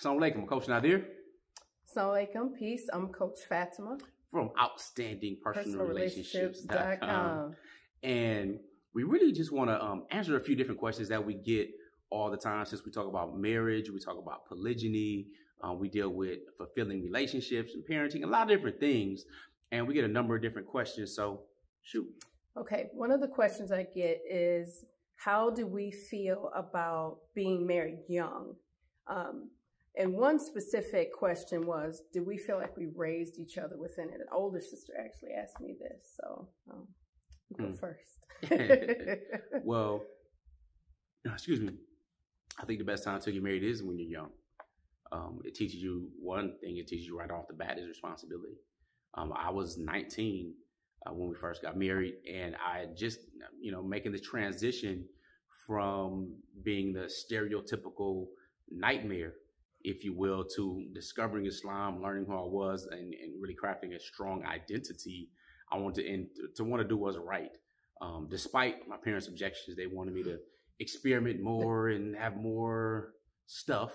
Assalamu alaikum. Coach Nadir. Assalamu alaikum. Peace. I'm Coach Fatima. From OutstandingPersonalRelationships.com. And we really just want to answer a few different questions that we get all the time since we talk about marriage, we talk about polygyny, we deal with fulfilling relationships and parenting, a lot of different things. And we get a number of different questions. So shoot. Okay. One of the questions I get is, how do we feel about being married young? And one specific question was, do we feel like we raised each other within it? An older sister actually asked me this. So go first. Well, excuse me. I think the best time to get married is when you're young. It teaches you one thing. It teaches you right off the bat is responsibility. I was 19 when we first got married, and I just, making the transition from being the stereotypical nightmare, if you will, to discovering Islam, learning who I was, and really crafting a strong identity. I wanted to do what's right. Despite my parents' objections, they wanted me to experiment more and have more stuff,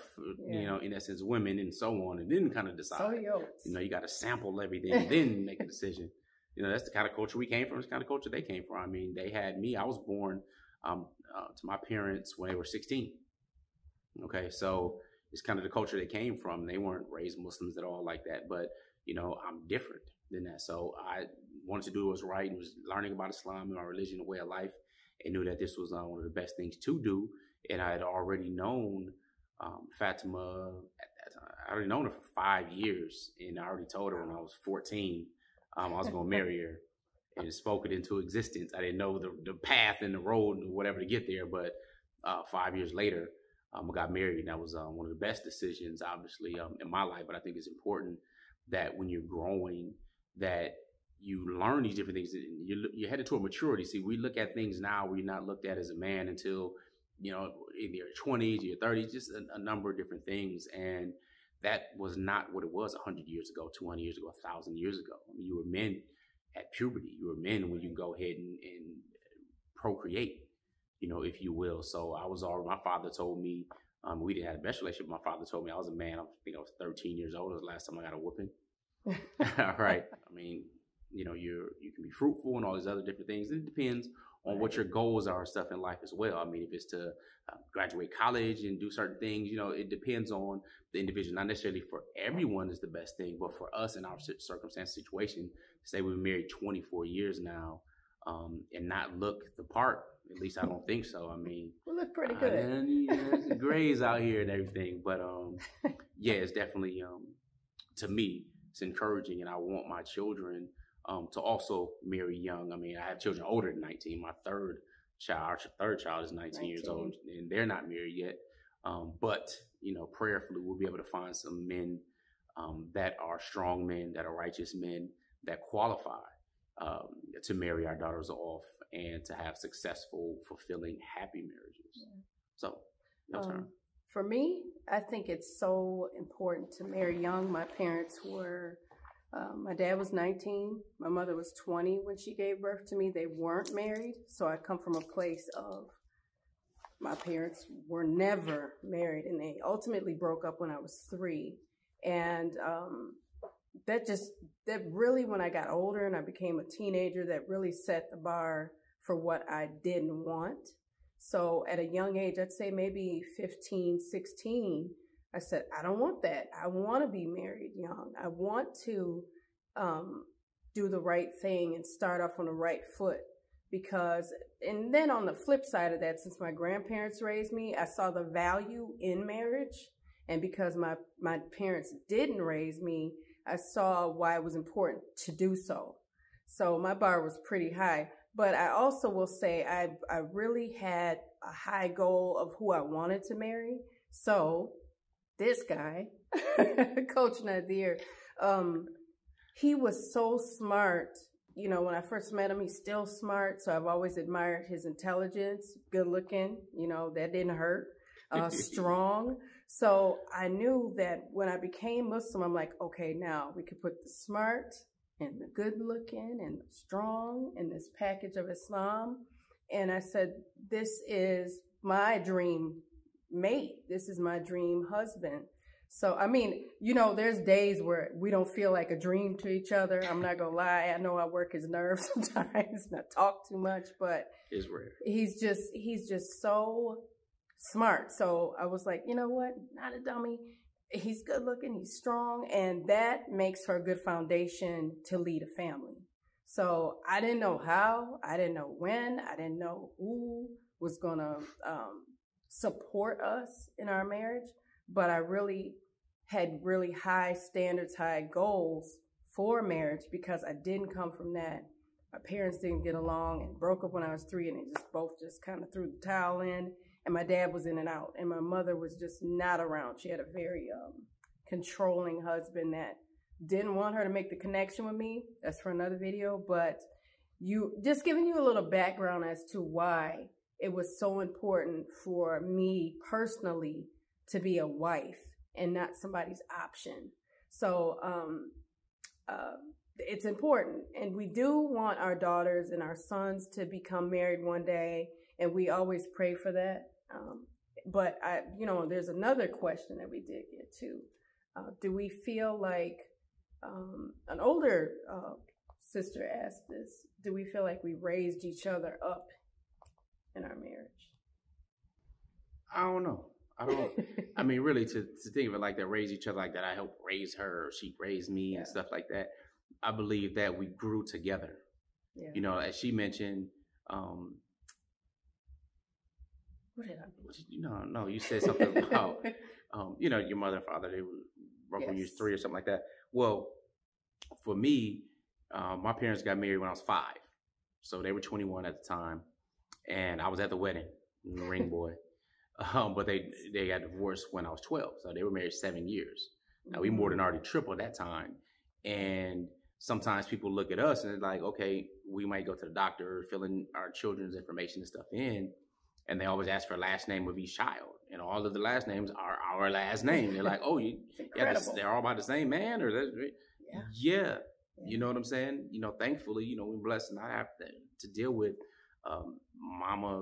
in essence, women and so on, and then kind of decide, you got to sample everything and then make a decision. That's the kind of culture we came from. It's the kind of culture they came from. I mean, they had me. I was born to my parents when they were 16. Okay, so it's kind of the culture they came from. They weren't raised Muslims at all like that, but, I'm different than that. So I wanted to do what was right and was learning about Islam and my religion and way of life, and knew that this was one of the best things to do. And I had already known Fatima at that time. I already known her for 5 years, and I already told her when I was 14, I was going to marry her, and spoke it into existence. I didn't know the path and the road and whatever to get there, but 5 years later, I got married, and that was one of the best decisions, obviously, in my life. But I think it's important that when you're growing, that you learn these different things. You're headed toward maturity. See, we look at things now where you're not looked at as a man until, in your 20s, your 30s, just a number of different things. And that was not what it was 100 years ago, 200 years ago, 1,000 years ago. I mean, you were men at puberty. You were men when you go ahead and procreate, if you will. So I was my father told me, we didn't have the best relationship. My father told me I was a man. I think I was 13 years old. It was the last time I got a whooping. All right. I mean, you can be fruitful and all these other different things. It depends on what your goals are and stuff in life as well. I mean, if it's to graduate college and do certain things, it depends on the individual. Not necessarily for everyone is the best thing, but for us in our circumstance situation, say we've been married 24 years now and not look the part. At least I don't think so. I mean, we look pretty good. There's grays out here and everything, but yeah, it's definitely to me, it's encouraging, and I want my children to also marry young. I mean, I have children older than 19. My third child is 19 years old, and they're not married yet. But, prayerfully, we'll be able to find some men that are strong men, that are righteous men, that qualify to marry our daughters off and to have successful, fulfilling, happy marriages. Yeah. So, your turn. For me, I think it's so important to marry young. My parents were... my dad was 19. My mother was 20 when she gave birth to me. They weren't married. So I come from a place of my parents were never married, and they ultimately broke up when I was 3. And that really, when I got older and I became a teenager, that really set the bar for what I didn't want. So at a young age, I'd say maybe 15, 16, I said, I don't want that. I want to be married young. I want to do the right thing and start off on the right foot. Because, and then on the flip side of that, since my grandparents raised me, I saw the value in marriage. And because my parents didn't raise me, I saw why it was important to do so. So my bar was pretty high. But I also will say I really had a high goal of who I wanted to marry. So... this guy, Coach Nadir, he was so smart. When I first met him, he's still smart. So I've always admired his intelligence, good looking, that didn't hurt, strong. So I knew that when I became Muslim, I'm like, okay, now we could put the smart and the good looking and the strong in this package of Islam. And I said, this is my dream mate. This is my dream husband. So, I mean, you know, there's days where we don't feel like a dream to each other. I'm not going to lie. I know I work his nerves sometimes and I talk too much, but it's rare. He's just so smart. So I was like, you know what? Not a dummy. He's good looking. He's strong. And that makes her a good foundation to lead a family. So I didn't know how, I didn't know when, I didn't know who was going to support us in our marriage. But I really had really high standards, high goals for marriage because I didn't come from that. My parents didn't get along and broke up when I was 3, and they just both just kind of threw the towel in. And my dad was in and out, and my mother was just not around. She had a very controlling husband that didn't want her to make the connection with me. That's for another video. But just giving you a little background as to why it was so important for me personally to be a wife and not somebody's option. So it's important. And we do want our daughters and our sons to become married one day. And we always pray for that. But you know, there's another question that we did get to. Do we feel like, an older sister asked this, do we feel like we raised each other up in our marriage? I don't know. I mean, really, to think of it like that, raise each other like that. I helped raise her, she raised me, yeah, and stuff like that. I believe that we grew together. Yeah. You know, as she mentioned, what did I do? No, you said something about, you know, your mother and father, they were broke when you were 3 or something like that. Well, for me, my parents got married when I was 5. So they were 21 at the time. And I was at the wedding, the ring boy. But they got divorced when I was 12. So they were married 7 years. Now we more than already tripled that time. And sometimes people look at us and they're like, okay, we might go to the doctor, fill in our children's information and stuff in. And they always ask for a last name of each child. And all of the last names are our last name. They're like, oh, they're all by the same man? Or that, yeah. Yeah. You know what I'm saying? You know, thankfully, you know, we're blessed not have to deal with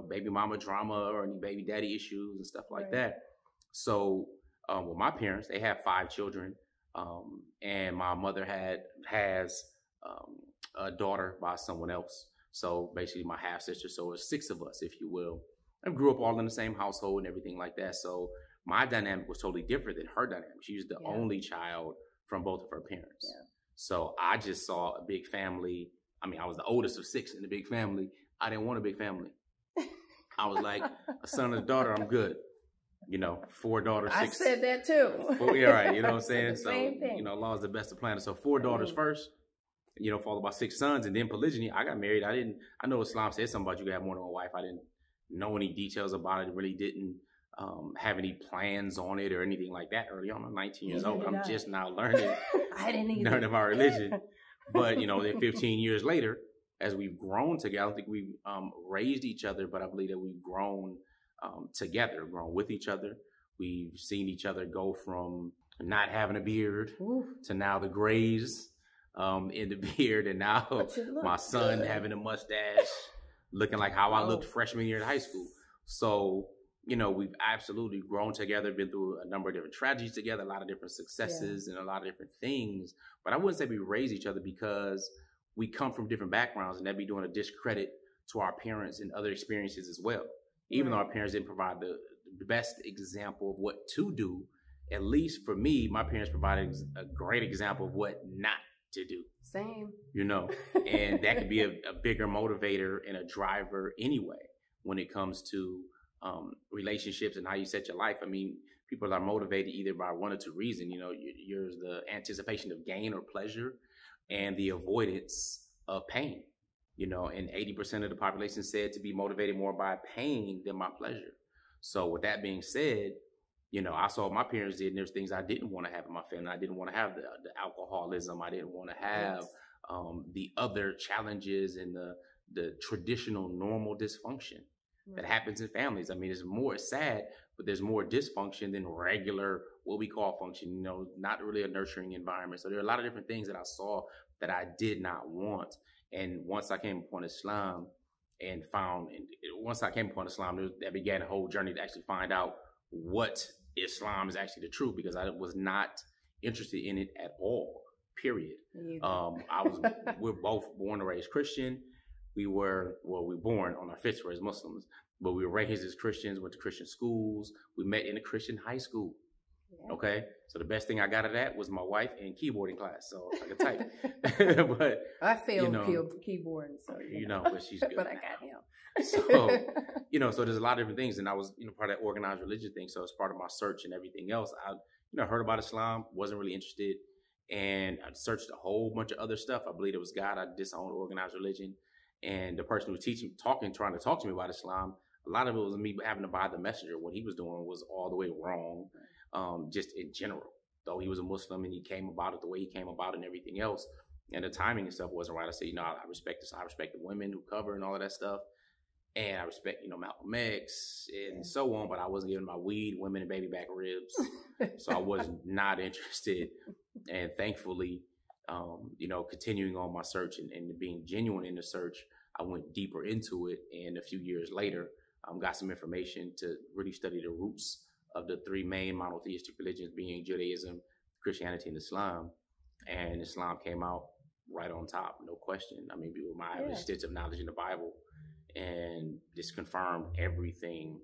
baby mama drama or any baby daddy issues and stuff like that. So with my parents, they had 5 children. And my mother has a daughter by someone else. So basically my half sister. So it's 6 of us, if you will. I grew up all in the same household and everything like that. So my dynamic was totally different than her dynamic. She was the only child from both of her parents. Yeah. So I just saw a big family. I mean, I was the oldest of 6 in the big family. I didn't want a big family. I was like, a son and a daughter, I'm good. You know, 4 daughters, 6. I said that too. 4, yeah, right. You know what I'm saying? So, you know, Allah is the best of planet. So 4 daughters first, you know, followed by 6 sons, and then polygyny. I got married. I know Islam said something about you could have more than one wife. I didn't know any details about it. Really didn't have any plans on it or anything like that early on. I'm 19 years old. I'm just now learning. I didn't even learn of our religion. But, you know, then 15 years later, as we've grown together, I don't think we've raised each other, but I believe that we've grown together, grown with each other. We've seen each other go from not having a beard to now the grays in the beard, and now my son having a mustache, looking like how I looked freshman year in high school. So, you know, we've absolutely grown together, been through a number of different tragedies together, a lot of different successes and a lot of different things. But I wouldn't say we raise each other because we come from different backgrounds, and that'd be doing a discredit to our parents and other experiences as well. Even though our parents didn't provide the best example of what to do, at least for me, my parents provided a great example of what not to do. Same. You know, and that could be a bigger motivator and a driver anyway when it comes to relationships and how you set your life. I mean, people are motivated either by one or two reasons. You know, yours the anticipation of gain or pleasure, and the avoidance of pain. You know, and 80% of the population said to be motivated more by pain than by pleasure. So with that being said, you know, I saw what my parents did, and there's things I didn't want to have in my family. I didn't want to have the alcoholism. I didn't want to have the other challenges and the traditional normal dysfunction that happens in families. I mean, it's more sad, but there's more dysfunction than regular, what we call function, you know, not really a nurturing environment. So there are a lot of different things that I saw that I did not want. And once I came upon Islam and found, and once I came upon Islam, that began a whole journey to actually find out what Islam is actually the truth, because I was not interested in it at all, period. We're both born and raised Christian. We were born on our fifth as Muslims, but we were raised as Christians, went to Christian schools. We met in a Christian high school. Yeah. Okay. So the best thing I got of that was my wife in keyboarding class. So I could type. But I failed keyboarding. So, but she's good. But I got him. So, so there's a lot of different things. And I was, part of that organized religion thing. So as part of my search and everything else, I, heard about Islam, wasn't really interested. And I searched a whole bunch of other stuff. I believed it was God. I disowned organized religion. And the person who was trying to talk to me about Islam, a lot of it was me having to buy the messenger. What he was doing was all the way wrong, just in general. Though he was a Muslim and he came about it the way he came about it and everything else, and the timing and stuff wasn't right. I said, I respect this. I respect the women who cover and all of that stuff. And I respect, Malcolm X and so on, but I wasn't giving my weed, women, and baby back ribs. So I was not interested. And thankfully, continuing on my search and being genuine in the search, I went deeper into it. And a few years later, got some information to really study the roots of the three main monotheistic religions, being Judaism, Christianity, and Islam. And Islam came out right on top, no question. I mean, with my extensive knowledge in the Bible, and this confirmed everything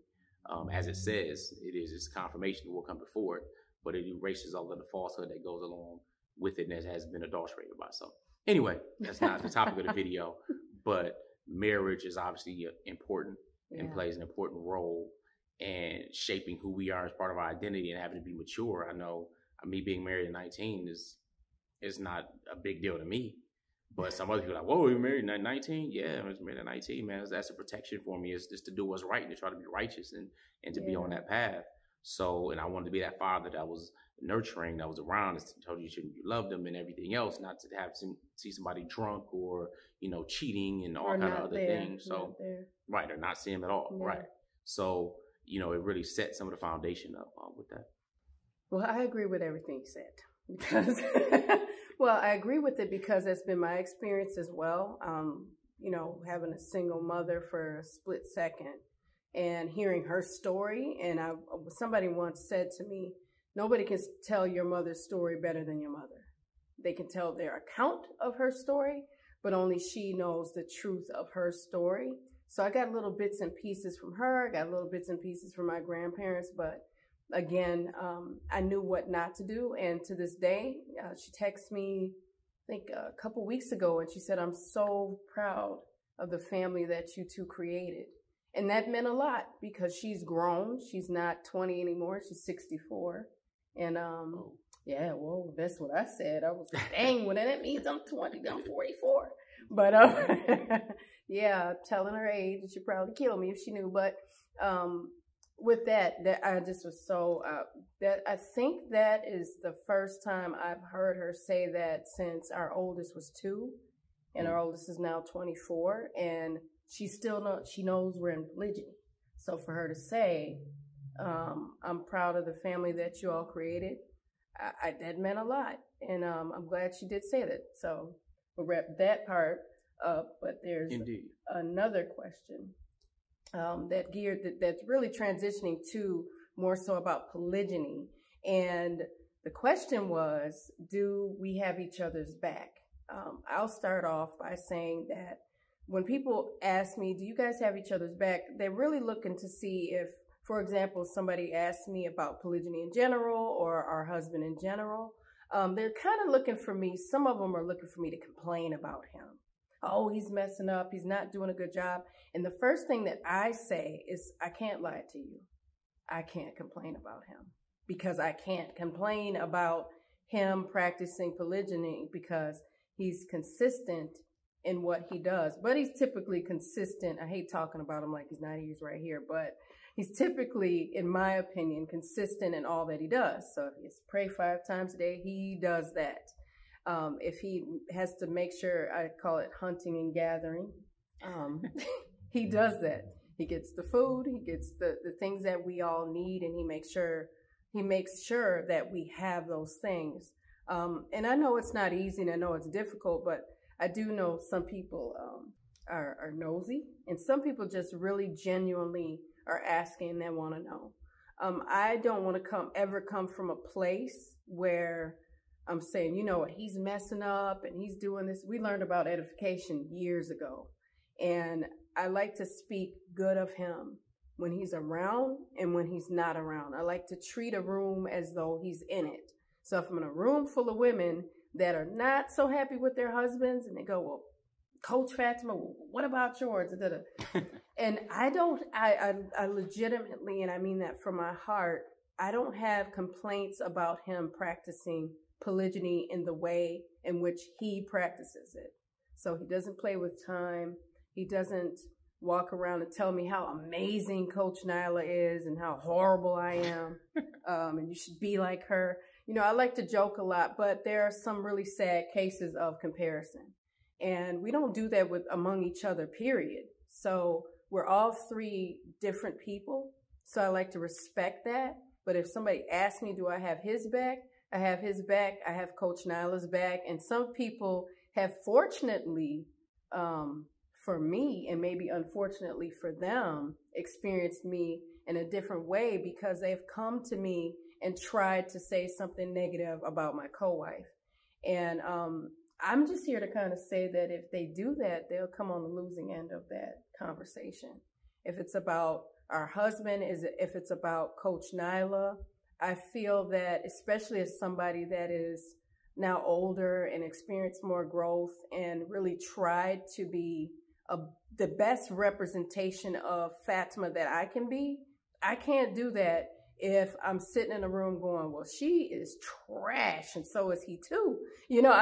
as it says. It is its confirmation will come before it, but it erases all of the falsehood that goes along with it and has been adulterated by some. Anyway, that's not the topic of the video, but marriage is obviously important and plays an important role in shaping who we are as part of our identity and having to be mature. I know me being married at 19 is not a big deal to me. But some other people are like, whoa, you married at 19? Yeah, I was married at 19, man. That's a protection for me. It's just to do what's right and to try to be righteous and to be on that path. So, and I wanted to be that father that was nurturing, that was around, that told you you loved them and everything else, not to have see somebody drunk or, cheating and all kind of other things. So, right, or not see him at all, right? So, it really set some of the foundation up with that. Well, I agree with everything you said. Because, well, I agree with it because that's been my experience as well. Having a single mother for a split second and hearing her story. And somebody once said to me, nobody can tell your mother's story better than your mother. They can tell their account of her story, but only she knows the truth of her story. So I got little bits and pieces from her. I got little bits and pieces from my grandparents, but again, I knew what not to do. And to this day, she texted me, I think a couple weeks ago, and she said, I'm so proud of the family that you two created. And that meant a lot because she's grown. She's not 20 anymore. She's 64. And that's what I said. I was like, dang, well, then that means I'm 20, I'm 44. But telling her age, she'd probably kill me if she knew. But with that I just was so, that I think that is the first time I've heard her say that since our oldest was 2 and our oldest is now 24, and she knows we're in religion. So for her to say, I'm proud of the family that you all created, that meant a lot. And I'm glad she did say that. So we'll wrap that part up, but there's another question. That's really transitioning to more so about polygyny. And the question was, do we have each other's back? I'll start off by saying that when people ask me, do you guys have each other's back? They're really looking to see if, for example, somebody asked me about polygyny in general or our husband in general. They're kind of looking for me. Some of them are looking for me to complain about him. Oh, he's messing up. He's not doing a good job. And the first thing that I say is, I can't lie to you. I can't complain about him, because I can't complain about him practicing polygyny because he's consistent in what he does. But he's typically consistent. I hate talking about him like he's not. He's right here. But he's typically, in my opinion, consistent in all that he does. So if he has to pray 5 times a day, he does that. If he has to make sure, I call it hunting and gathering, he does that. He gets the food, he gets the things that we all need, and he makes sure that we have those things. And I know it's not easy, and I know it's difficult, but I do know some people are nosy, and some people just really genuinely are asking and want to know. I don't want to ever come from a place where I'm saying, you know what, he's messing up and he's doing this. We learned about edification years ago, and I like to speak good of him when he's around and when he's not around. I like to treat a room as though he's in it. So if I'm in a room full of women that are not so happy with their husbands and they go, well, Coach Fatima, what about yours? And I legitimately, and I mean that from my heart, I don't have complaints about him practicing polygyny in the way in which he practices it. So he doesn't play with time. He doesn't walk around and tell me how amazing Coach Nyla is and how horrible I am. And you should be like her. You know, I like to joke a lot, but there are some really sad cases of comparison. And we don't do that with among each other, period. So we're all three different people. So I like to respect that. But if somebody asks me, do I have his back? I have his back. I have Coach Nyla's back. And some people have, fortunately for me, and maybe unfortunately for them, experienced me in a different way because they've come to me and tried to say something negative about my co-wife. And I'm just here to kind of say that if they do that, they'll come on the losing end of that conversation. If it's about our husband, if it's about Coach Nyla, I feel that, especially as somebody that is now older and experienced more growth and really tried to be the best representation of Fatima that I can be, I can't do that if I'm sitting in a room going, well, she is trash and so is he too. You know,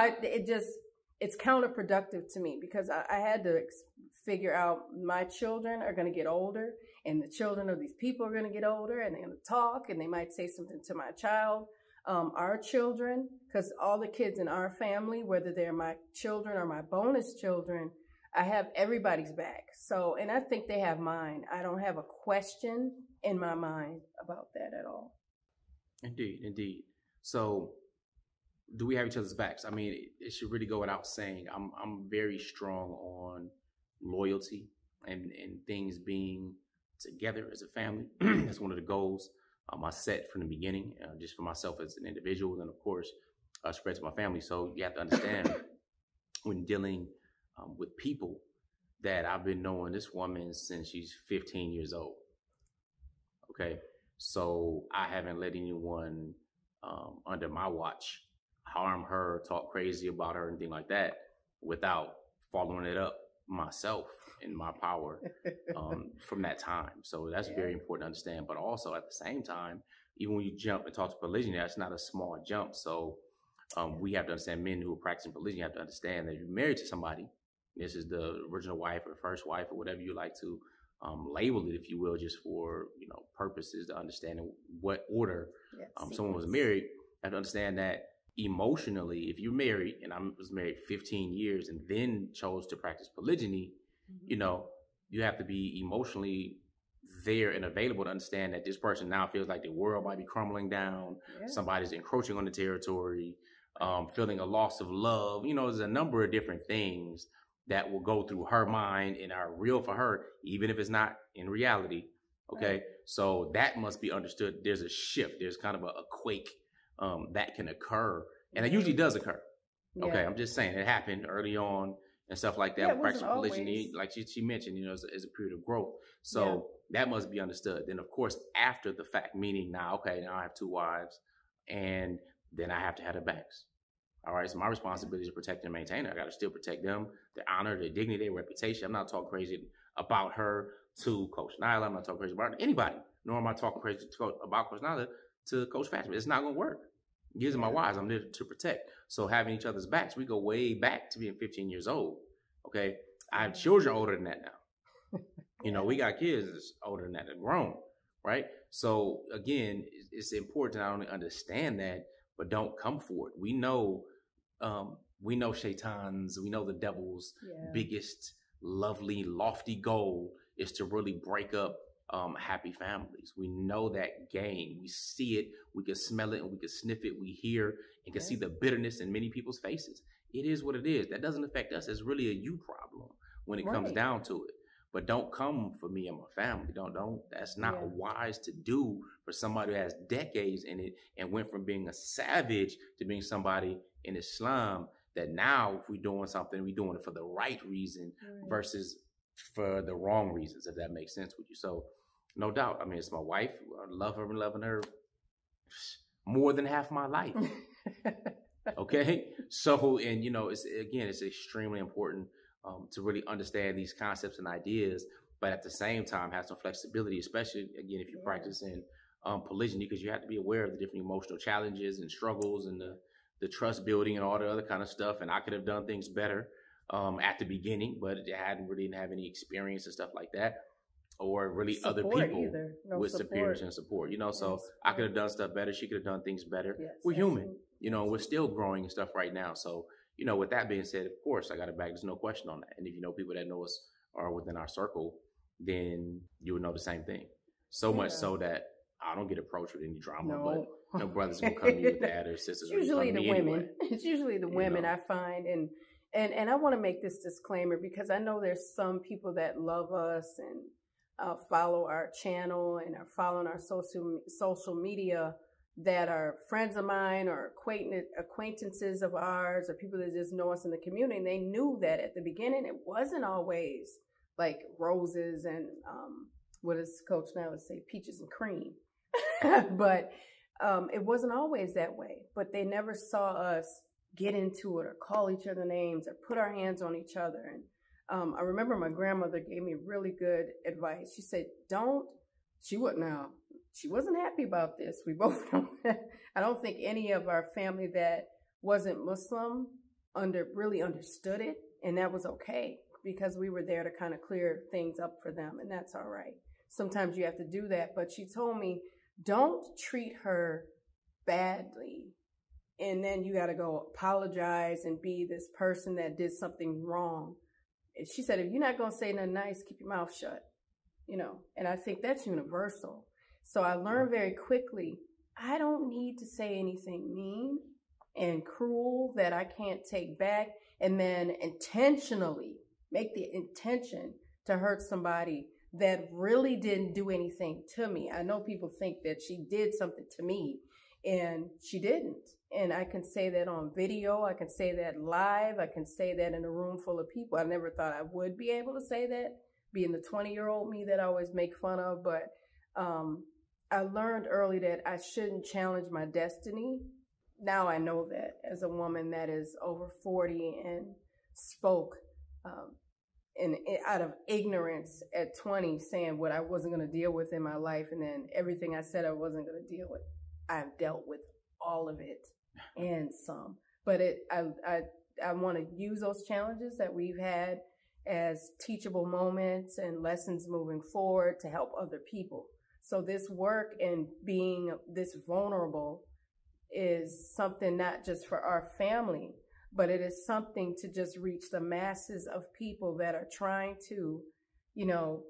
it's counterproductive to me because I had to figure out my children are going to get older and the children of these people are going to get older and they're going to talk and they might say something to my child, our children, because all the kids in our family, whether they're my children or my bonus children, I have everybody's back. So, and I think they have mine. I don't have a question in my mind about that at all. Indeed, indeed. So do we have each other's backs? I mean, it should really go without saying. I'm very strong on loyalty and things being together as a family. That's one of the goals I set from the beginning, just for myself as an individual and, of course, spread to my family. So you have to understand when dealing with people that I've been knowing this woman since she's 15 years old. Okay, so I haven't let anyone under my watch harm her, talk crazy about her, anything like that, without following it up myself in my power from that time. So that's very important to understand. But also at the same time, even when you jump and talk to polygyny, that's not a small jump. So we have to understand, men who are practicing polygyny have to understand that you're married to somebody. This is the original wife or first wife or whatever you like to label it, if you will, just for, you know, purposes to understanding what order someone was married. I have to understand that emotionally, if you're married, and I was married 15 years and then chose to practice polygyny, you know, you have to be emotionally there and available to understand that this person now feels like the world might be crumbling down. Somebody's encroaching on the territory, feeling a loss of love. You know, there's a number of different things that will go through her mind and are real for her, even if it's not in reality. Okay. Right. So that must be understood. There's a shift. There's kind of a quake that can occur. And it usually does occur. Yeah. Okay. I'm just saying it happened early on and stuff like that. With practical polygyny, like she mentioned, you know, it's a period of growth. So that must be understood. Then of course, after the fact, meaning now, okay, now I have two wives and then I have to have the backs. All right, so my responsibility is to protect and maintain her. I got to still protect them, their honor, their dignity, their reputation. I'm not talking crazy about her to Coach Nyla. I'm not talking crazy about anybody, nor am I talking crazy about Coach Nyla to Coach Fatima. It's not going to work. These are my wives. I'm there to protect. So having each other's backs, we go way back to being 15 years old, okay? I have children older than that now. You know, we got kids that's older than that. They're grown, right? So, again, it's important not only understand that, but don't come for it. We know Shaitan's, we know the devil's biggest, lovely, lofty goal is to really break up happy families. We know that game. We see it, we can smell it, and we can sniff it. We hear and can see the bitterness in many people's faces. It is what it is. That doesn't affect us. It's really a you problem when it comes down to it. But don't come for me and my family. Don't. That's not wise to do for somebody who has decades in it and went from being a savage to being somebody in Islam that now if we're doing something, we're doing it for the right reason versus for the wrong reasons, if that makes sense with you. So no doubt. I mean, it's my wife. I love her and loving her more than half my life. Okay. So, and you know, it's, again, it's extremely important to really understand these concepts and ideas, but at the same time have some flexibility, especially again if you're practicing polygyny, because you have to be aware of the different emotional challenges and struggles and the trust building and all the other kind of stuff. And I could have done things better at the beginning, but I hadn't really have any experience and stuff like that, or really support other people with superiors and support, you know. So I could have done stuff better. She could have done things better. Yes, we're human, you know. We're still growing and stuff right now. So, you know, with that being said, of course, I got it back. There's no question on that. And if you know people that know us are within our circle, then you would know the same thing. So much so that I don't get approached with any drama, but no brother's going to come to me with that or sisters. Usually the women. Anyway. It's usually the women, you know? I find. And I want to make this disclaimer because I know there's some people that love us and follow our channel and are following our social media that are friends of mine or acquaintances of ours or people that just know us in the community. And they knew that at the beginning, it wasn't always like roses and, what does Coach Nyla say? Peaches and cream. But, it wasn't always that way, but they never saw us get into it or call each other names or put our hands on each other. And, I remember my grandmother gave me really good advice. She said, she wasn't happy about this. We both don't. I don't think any of our family that wasn't Muslim really understood it. And that was okay because we were there to kind of clear things up for them. And that's all right. Sometimes you have to do that. But she told me, don't treat her badly. And then you got to go apologize and be this person that did something wrong. And she said, if you're not going to say nothing nice, keep your mouth shut. You know, and I think that's universal. So I learned very quickly, I don't need to say anything mean and cruel that I can't take back and then intentionally make the intention to hurt somebody that really didn't do anything to me. I know people think that she did something to me and she didn't. And I can say that on video. I can say that live. I can say that in a room full of people. I never thought I would be able to say that, being the 20-year-old me that I always make fun of, but I learned early that I shouldn't challenge my destiny. Now I know that as a woman that is over 40 and spoke out of ignorance at 20, saying what I wasn't going to deal with in my life. And then everything I said I wasn't going to deal with, I've dealt with all of it and some. But I want to use those challenges that we've had as teachable moments and lessons moving forward to help other people. So this work and being this vulnerable is something not just for our family, but it is something to just reach the masses of people that are trying to, you know,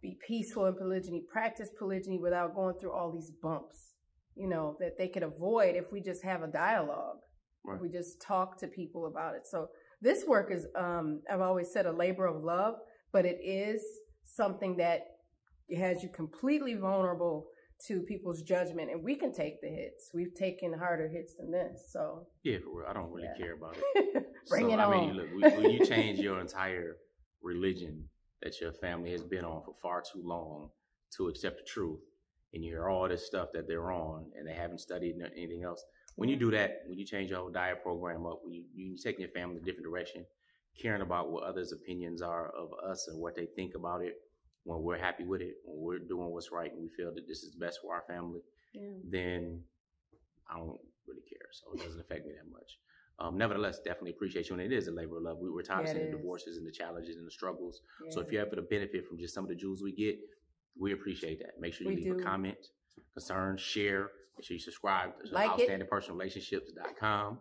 be peaceful in polygyny, practice polygyny without going through all these bumps, you know, that they could avoid if we just have a dialogue. Right. We just talk to people about it. So this work is, I've always said, a labor of love, but it is something that has you completely vulnerable to people's judgment. And we can take the hits. We've taken harder hits than this. So yeah, for real. I don't really care about it. Bring it on. I mean, look, when you change your entire religion that your family has been on for far too long to accept the truth, and you hear all this stuff that they're on and they haven't studied anything else. When you do that, when you change your whole diet program up, when you take your family in a different direction, caring about what others' opinions are of us and what they think about it, when we're happy with it, when we're doing what's right and we feel that this is best for our family, then I don't really care. So it doesn't affect me that much. Nevertheless, definitely appreciate you. And it is a labor of love. We're tired of seeing the divorces and the challenges and the struggles. Yeah. So if you're able to benefit from just some of the jewels we get, we appreciate that. Make sure you leave a comment, concern, share. Make sure you subscribe to OutstandingPersonalRelationships.com.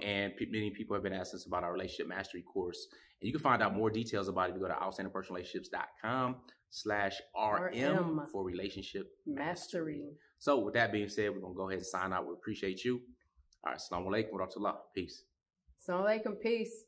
And many people have been asking us about our Relationship Mastery course. And you can find out more details about it if you go to OutstandingPersonalRelationships.com/RM for Relationship Mastery. So with that being said, we're going to go ahead and sign out. We appreciate you. All right. Assalamu alaikum wa rahmatullah. Peace. Assalamu alaikum. Peace.